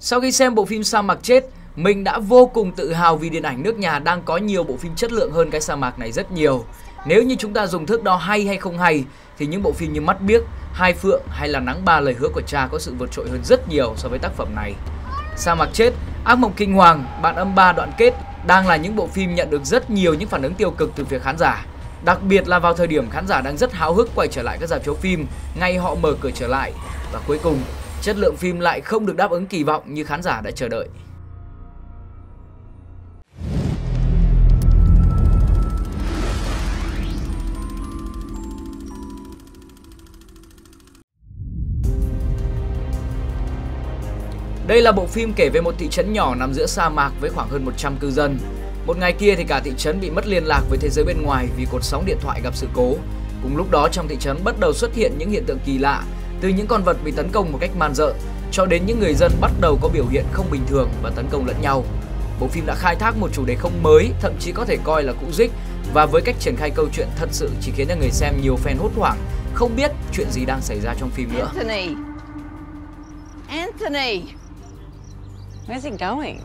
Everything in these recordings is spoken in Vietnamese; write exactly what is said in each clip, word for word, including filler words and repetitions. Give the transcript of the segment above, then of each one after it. Sau khi xem bộ phim Sa Mạc Chết, mình đã vô cùng tự hào vì điện ảnh nước nhà đang có nhiều bộ phim chất lượng hơn cái sa mạc này rất nhiều. Nếu như chúng ta dùng thước đo hay hay không hay thì những bộ phim như Mắt Biếc, Hai Phượng hay là Nắng, Ba Lời Hứa Của Cha có sự vượt trội hơn rất nhiều so với tác phẩm này. Sa Mạc Chết, Ác Mộng Kinh Hoàng, Bạn Âm, Ba Đoạn Kết đang là những bộ phim nhận được rất nhiều những phản ứng tiêu cực từ phía khán giả. Đặc biệt là vào thời điểm khán giả đang rất háo hức quay trở lại các rạp chiếu phim, ngay họ mở cửa trở lại và cuối cùng chất lượng phim lại không được đáp ứng kỳ vọng như khán giả đã chờ đợi. Đây là bộ phim kể về một thị trấn nhỏ nằm giữa sa mạc với khoảng hơn một trăm cư dân. Một ngày kia thì cả thị trấn bị mất liên lạc với thế giới bên ngoài vì cột sóng điện thoại gặp sự cố. Cùng lúc đó trong thị trấn bắt đầu xuất hiện những hiện tượng kỳ lạ, từ những con vật bị tấn công một cách man rợ cho đến những người dân bắt đầu có biểu hiện không bình thường và tấn công lẫn nhau. Bộ phim đã khai thác một chủ đề không mới, thậm chí có thể coi là cũ rích, và với cách triển khai câu chuyện thật sự chỉ khiến cho người xem nhiều fan hốt hoảng, không biết chuyện gì đang xảy ra trong phim nữa. Anthony. Anthony. Where's he going?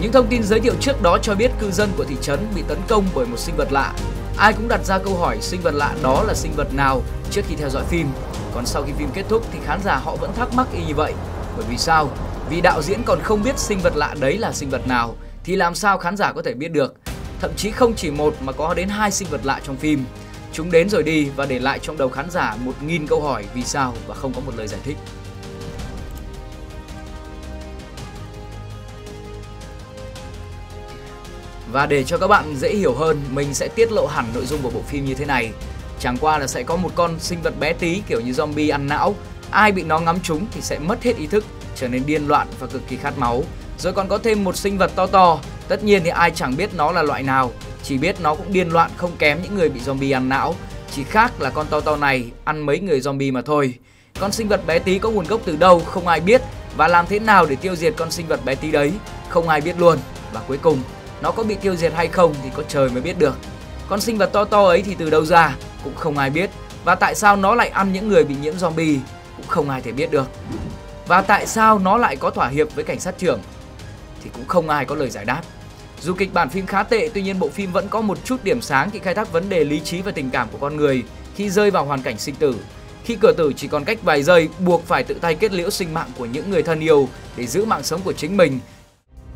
Những thông tin giới thiệu trước đó cho biết cư dân của thị trấn bị tấn công bởi một sinh vật lạ. Ai cũng đặt ra câu hỏi sinh vật lạ đó là sinh vật nào trước khi theo dõi phim. Còn sau khi phim kết thúc thì khán giả họ vẫn thắc mắc y như vậy. Bởi vì sao? Vì đạo diễn còn không biết sinh vật lạ đấy là sinh vật nào thì làm sao khán giả có thể biết được. Thậm chí không chỉ một mà có đến hai sinh vật lạ trong phim. Chúng đến rồi đi và để lại trong đầu khán giả một nghìn câu hỏi vì sao và không có một lời giải thích. Và để cho các bạn dễ hiểu hơn, mình sẽ tiết lộ hẳn nội dung của bộ phim như thế này. Chẳng qua là sẽ có một con sinh vật bé tí kiểu như zombie ăn não. Ai bị nó ngắm trúng thì sẽ mất hết ý thức, trở nên điên loạn và cực kỳ khát máu. Rồi còn có thêm một sinh vật to to. Tất nhiên thì ai chẳng biết nó là loại nào, chỉ biết nó cũng điên loạn không kém những người bị zombie ăn não. Chỉ khác là con to to này ăn mấy người zombie mà thôi. Con sinh vật bé tí có nguồn gốc từ đâu không ai biết, và làm thế nào để tiêu diệt con sinh vật bé tí đấy không ai biết luôn. Và cuối cùng nó có bị tiêu diệt hay không thì có trời mới biết được. Con sinh vật to to ấy thì từ đâu ra cũng không ai biết. Và tại sao nó lại ăn những người bị nhiễm zombie cũng không ai thể biết được. Và tại sao nó lại có thỏa hiệp với cảnh sát trưởng thì cũng không ai có lời giải đáp. Dù kịch bản phim khá tệ, tuy nhiên bộ phim vẫn có một chút điểm sáng khi khai thác vấn đề lý trí và tình cảm của con người khi rơi vào hoàn cảnh sinh tử. Khi cửa tử chỉ còn cách vài giây, buộc phải tự tay kết liễu sinh mạng của những người thân yêu để giữ mạng sống của chính mình,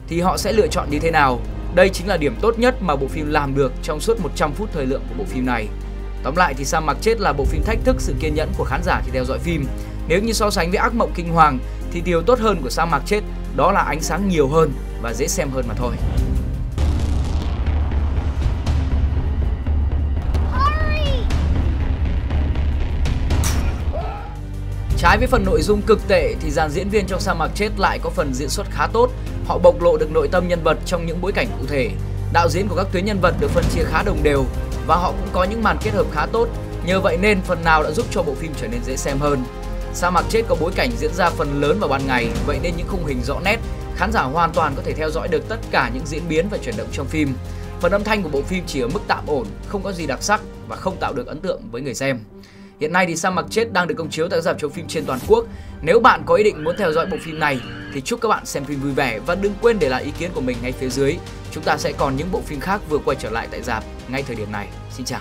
thì họ sẽ lựa chọn như thế nào? Đây chính là điểm tốt nhất mà bộ phim làm được trong suốt một trăm phút thời lượng của bộ phim này. Tóm lại thì Sa Mạc Chết là bộ phim thách thức sự kiên nhẫn của khán giả khi theo dõi phim. Nếu như so sánh với Ác Mộng Kinh Hoàng thì điều tốt hơn của Sa Mạc Chết đó là ánh sáng nhiều hơn và dễ xem hơn mà thôi. Trái với phần nội dung cực tệ thì dàn diễn viên trong Sa Mạc Chết lại có phần diễn xuất khá tốt. Họ bộc lộ được nội tâm nhân vật trong những bối cảnh cụ thể. Đạo diễn của các tuyến nhân vật được phân chia khá đồng đều và họ cũng có những màn kết hợp khá tốt. Nhờ vậy nên phần nào đã giúp cho bộ phim trở nên dễ xem hơn. Sa Mạc Chết có bối cảnh diễn ra phần lớn vào ban ngày, vậy nên những khung hình rõ nét, khán giả hoàn toàn có thể theo dõi được tất cả những diễn biến và chuyển động trong phim. Phần âm thanh của bộ phim chỉ ở mức tạm ổn, không có gì đặc sắc và không tạo được ấn tượng với người xem. Hiện nay thì Sa Mạc Chết đang được công chiếu tại các rạp chiếu phim trên toàn quốc. Nếu bạn có ý định muốn theo dõi bộ phim này thì chúc các bạn xem phim vui vẻ và đừng quên để lại ý kiến của mình ngay phía dưới. Chúng ta sẽ còn những bộ phim khác vừa quay trở lại tại rạp ngay thời điểm này. Xin chào!